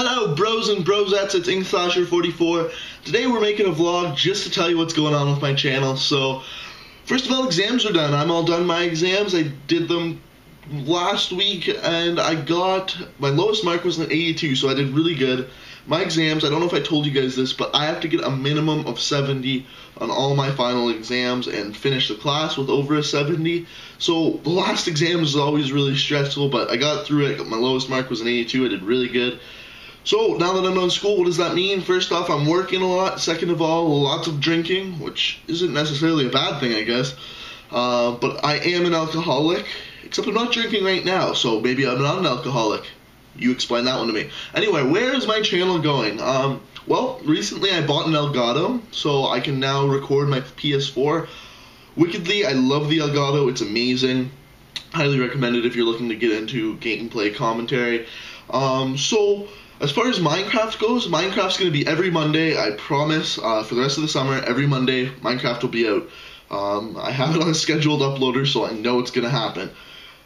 Hello bros and brosettes, it's Inkslasher44. Today we're making a vlog just to tell you what's going on with my channel. So, first of all, exams are done. I'm all done my exams. I did them last week and I got, my lowest mark was an 82, so I did really good. My exams, I don't know if I told you guys this, but I have to get a minimum of 70 on all my final exams and finish the class with over a 70. So the last exam is always really stressful, but I got through it. My lowest mark was an 82. I did really good. So now that I'm done school, what does that mean? First off, I'm working a lot. Second of all, lots of drinking, which isn't necessarily a bad thing, I guess. But I am an alcoholic, except I'm not drinking right now, so maybe I'm not an alcoholic. You explain that one to me. Anyway, where is my channel going? Well, recently I bought an Elgato, so I can now record my PS4. Wickedly, I love the Elgato. It's amazing. Highly recommend it if you're looking to get into gameplay commentary. So, as far as Minecraft goes, Minecraft's going to be every Monday, I promise. For the rest of the summer, every Monday, Minecraft will be out. I have it on a scheduled uploader, so I know it's going to happen.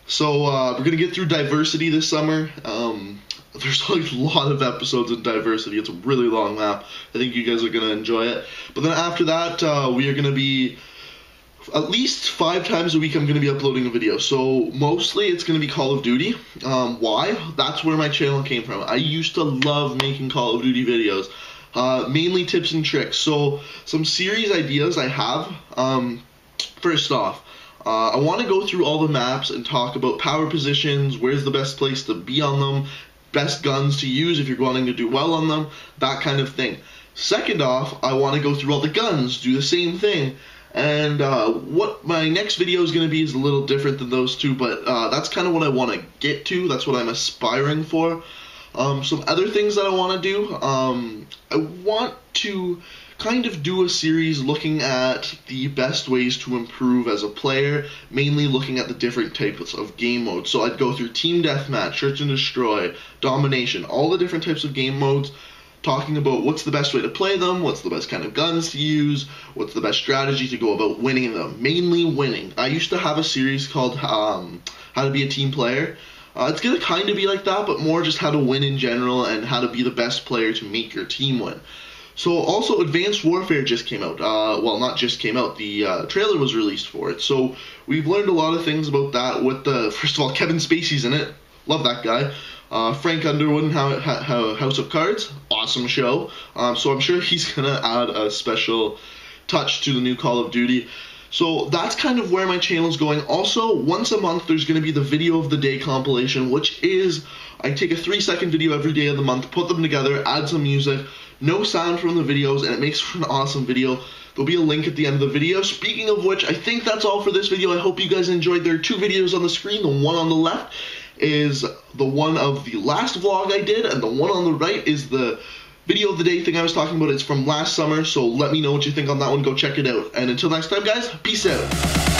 So, we're going to get through Diversity this summer. There's like a lot of episodes in Diversity. It's a really long lap. I think you guys are going to enjoy it. But then after that, we are going to be, at least 5 times a week I'm going to be uploading a video. So, mostly it's going to be Call of Duty. Why? That's where my channel came from. I used to love making Call of Duty videos. Mainly tips and tricks. So, some series ideas I have. First off, I want to go through all the maps and talk about power positions, where's the best place to be on them, best guns to use if you're wanting to do well on them, that kind of thing. Second off, I want to go through all the guns, do the same thing. And what my next video is going to be is a little different than those two, but that's kind of what I want to get to. That's what I'm aspiring for. Some other things that I want to do, I want to kind of do a series looking at the best ways to improve as a player, mainly looking at the different types of game modes. So I'd go through Team Deathmatch, Search and Destroy, Domination, all the different types of game modes, talking about what's the best way to play them, what's the best kind of guns to use, what's the best strategy to go about winning them, mainly winning. I used to have a series called How to Be a Team Player. It's going to kind of be like that, but more just how to win in general and how to be the best player to make your team win. So also Advanced Warfare just came out, well not just came out, the trailer was released for it. So we've learned a lot of things about that with the, first of all, Kevin Spacey's in it, love that guy. Frank Underwood and House of Cards, awesome show. So I'm sure he's going to add a special touch to the new Call of Duty. So that's kind of where my channel's going. Also, once a month, there's going to be the Video of the Day compilation, which is I take a 3-second video every day of the month, put them together, add some music, no sound from the videos, and it makes for an awesome video. There'll be a link at the end of the video. Speaking of which, I think that's all for this video. I hope you guys enjoyed. There are 2 videos on the screen. The one on the left is the one of the last vlog I did, and the one on the right is the Video of the Day thing I was talking about. It's from last summer, so let me know what you think on that one. Go check it out. And until next time, guys, peace out.